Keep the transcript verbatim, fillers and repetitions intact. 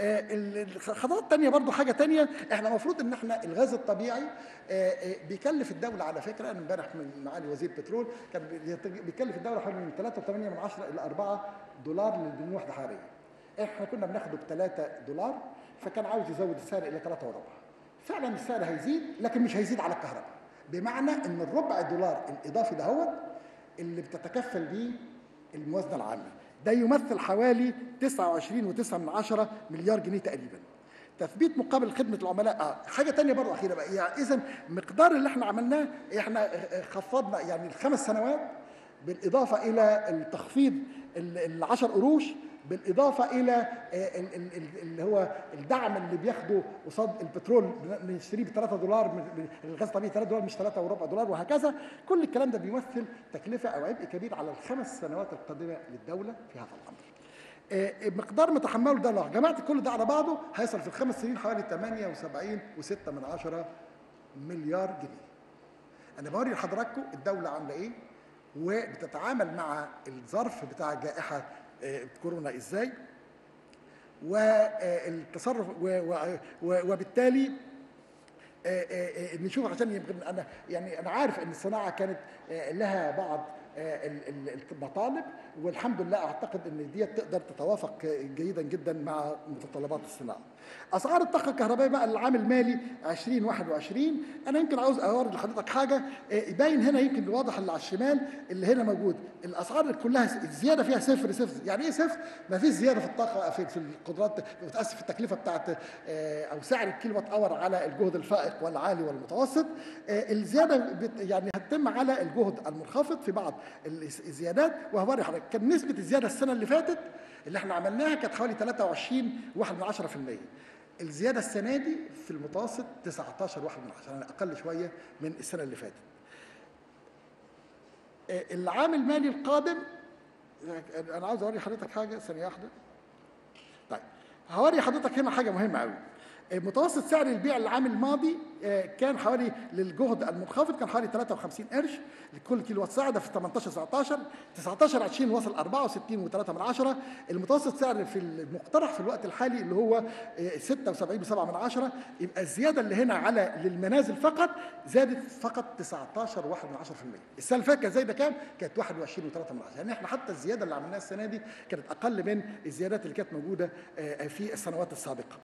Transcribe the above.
الخطوات الثانيه برضو حاجه ثانيه، احنا المفروض ان احنا الغاز الطبيعي بيكلف الدوله على فكره، انا امبارح من معالي وزير البترول كان بيكلف الدوله حوالي من ثلاثة وثمانية من عشرة الى أربعة دولار للبنيه الوحده حراريه. احنا كنا بناخده ب ثلاثة دولار، فكان عاوز يزود السعر الى ثلاثة وربع. فعلا السعر هيزيد لكن مش هيزيد على الكهرباء، بمعنى ان الربع دولار الاضافي ده هو اللي بتتكفل بيه الموازنه العامه. ده يمثل حوالي تسعة وعشرين فاصلة تسعة مليار جنيه تقريبا. تثبيت مقابل خدمه العملاء حاجه ثانيه برضه اخيره بقى، يعني اذا المقدار اللي احنا عملناه، احنا خفضنا يعني الخمس سنوات بالاضافه الى التخفيض ال عشرة قروش، بالاضافه الى اللي هو الدعم اللي بياخده قصاد البترول بنشتريه ب ثلاثة دولار، الغاز الطبيعي ثلاثة دولار مش ثلاثة وربع دولار، وهكذا. كل الكلام ده بيمثل تكلفه او عبء كبير على الخمس سنوات القادمه للدوله في هذا الامر. مقدار متحمله الدوله لو جمعت كل ده على بعضه هيصل في الخمس سنين حوالي ثمانية وسبعين فاصلة ستة مليار جنيه. انا بوري لحضراتكم الدوله عامله ايه وبتتعامل مع الظرف بتاع جائحه كورونا ازاي، والتصرف، وبالتالي نشوف. عشان يبقى انا يعني انا عارف ان الصناعه كانت لها بعض المطالب، والحمد لله اعتقد ان دي تقدر تتوافق جيدا جدا مع متطلبات الصناعه. اسعار الطاقه الكهربائيه بقى للعام المالي ألفين وواحد وعشرين، انا يمكن عاوز اورد لحضرتك حاجه يبين هنا، يمكن واضح اللي على الشمال اللي هنا موجود، الاسعار كلها الزياده فيها صفر صفر، يعني ايه صفر؟ ما فيش زياده في الطاقه في في القدرات بتاسف في التكلفه بتاعت او سعر الكيلو وات اور على الجهد الفائق والعالي والمتوسط. الزياده يعني هتتم على الجهد المنخفض في بعض الزيادات، وهوري حضرتك كان نسبه الزياده السنه اللي فاتت اللي احنا عملناها كانت حوالي ثلاثة وعشرين فاصلة واحد بالمية، الزياده السنه دي في المتوسط تسعة عشر فاصلة واحد بالمية، يعني اقل شويه من السنه اللي فاتت. العام المالي القادم انا عاوز اوري حضرتك حاجه، ثانيه واحده. طيب هوري حضرتك هنا حاجه مهمه قوي، متوسط سعر البيع العام الماضي كان حوالي للجهد المنخفض كان حوالي ثلاثة وخمسين قرش لكل كيلو وات ساعه، ده في ثمانية عشر تسعة عشر تسعة عشر عشرين وصل أربعة وستين فاصلة ثلاثة. المتوسط سعر في المقترح في الوقت الحالي اللي هو ستة وسبعين فاصلة سبعة، يبقى الزياده اللي هنا على للمنازل فقط زادت فقط تسعة عشر فاصلة واحد بالمية. السنه اللي فاتت كانت زايده كام؟ كانت واحد وعشرين فاصلة ثلاثة، يعني احنا حتى الزياده اللي عملناها السنه دي كانت اقل من الزيادات اللي كانت موجوده في السنوات السابقه.